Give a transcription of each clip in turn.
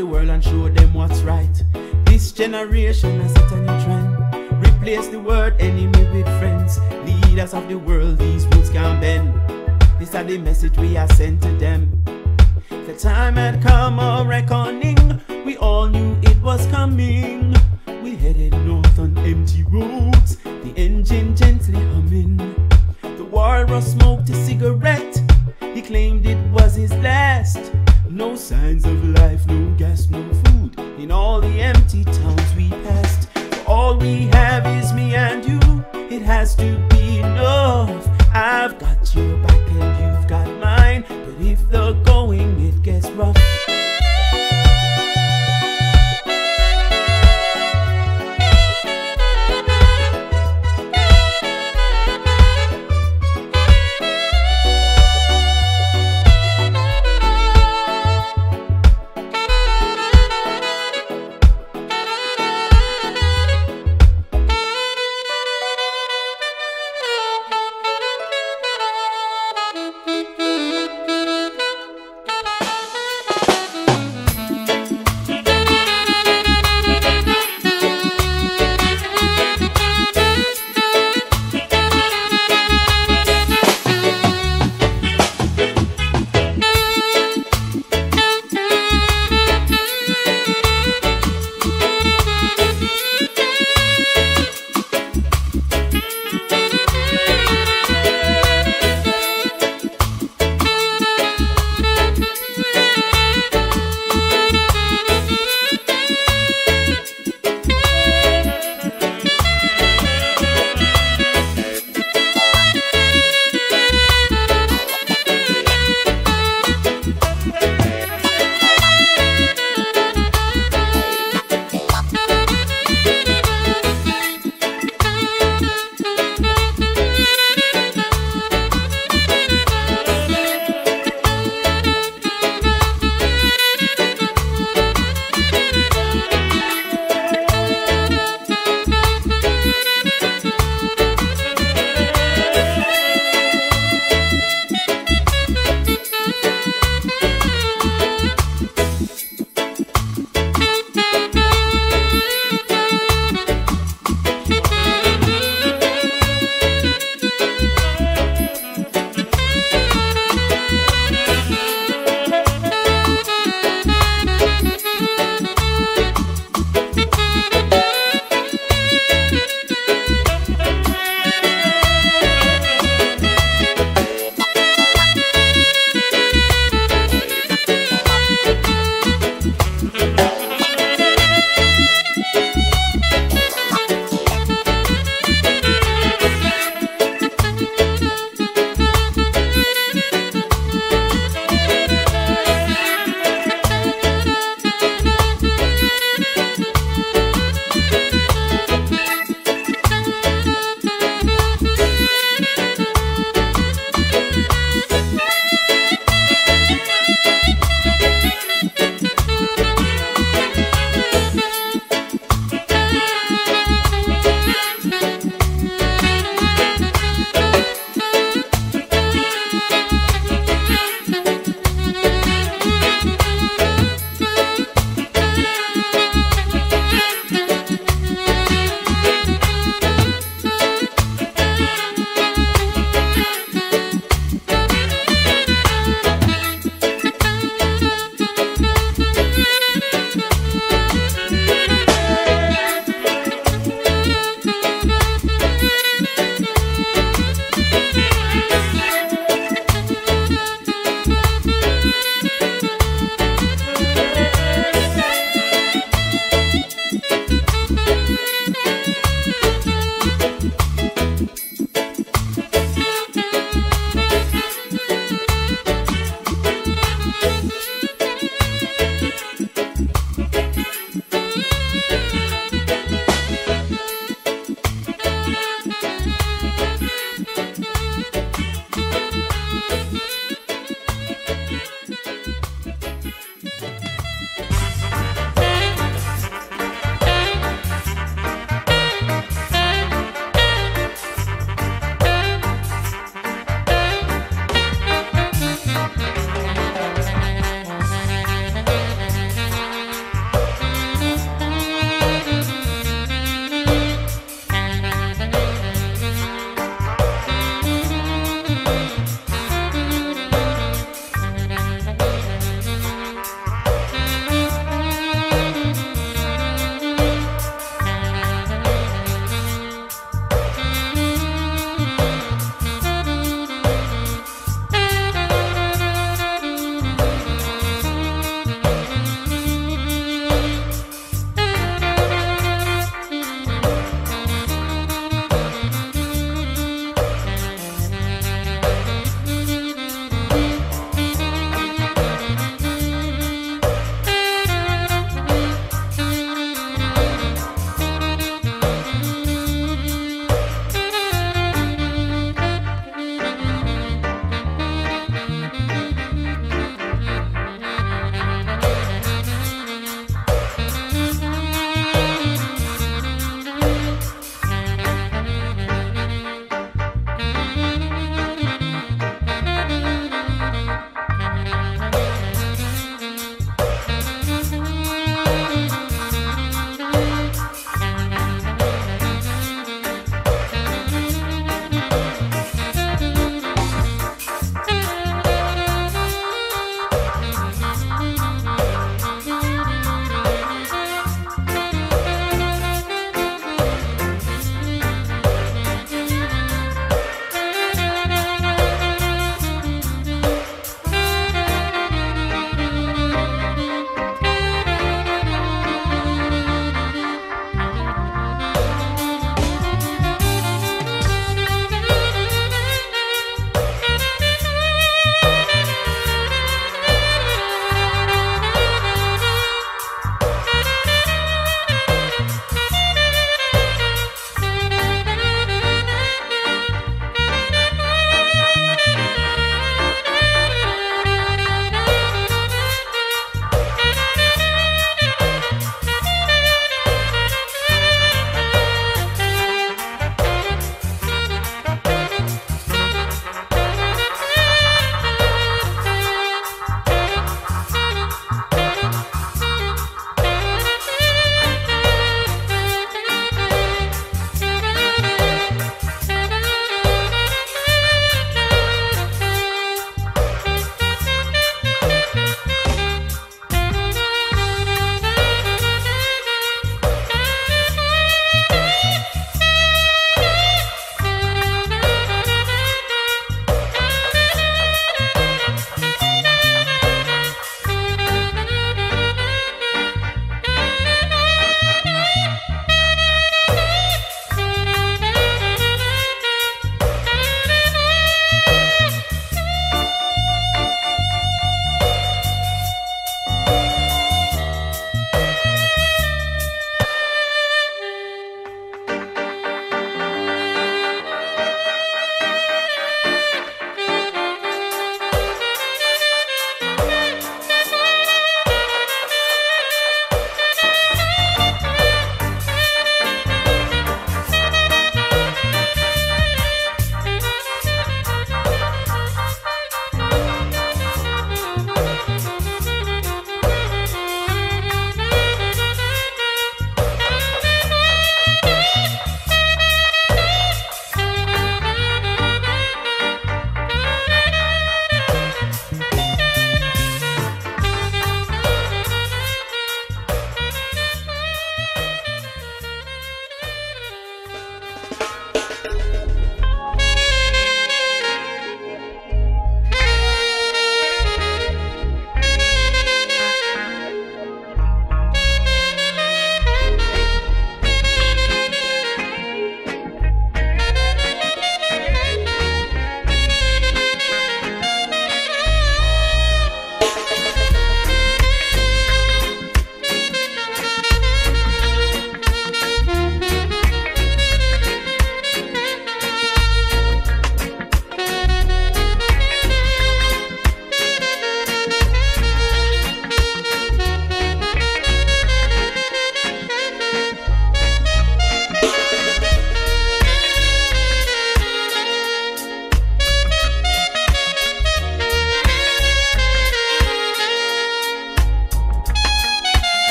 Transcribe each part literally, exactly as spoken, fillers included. the world and show them what's right. This generation has set a new trend. Replace the word enemy with friends. Leaders of the world, these rules can't bend. This is the message we are sent to them. The time had come of reckoning. We all knew it was coming. We headed north on empty roads, the engine gently humming. The walrus smoked a cigarette. He claimed it was his last. No signs of life, no gas, no food in all the empty towns we passed. All we have is me and you. It has to be enough. I've got your back and you've got mine, but if the going it gets rough,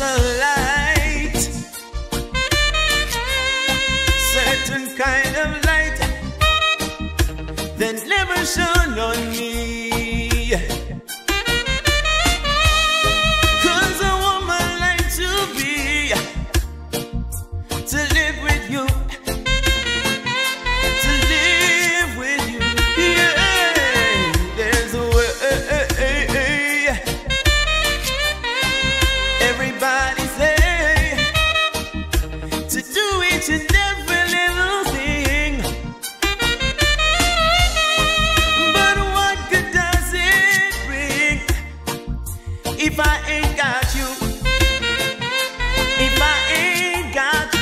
light, certain kind of light that never shone on me. Cause a woman like to be, to live with you, to live with you, yeah. There's a way everybody say to do each and every little thing, but what good does it bring if I ain't got you, if I ain't got you?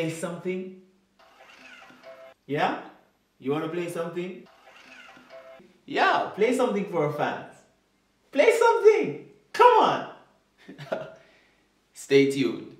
play something? Yeah? You want to play something? Yeah, play something for our fans. Play something! Come on! Stay tuned.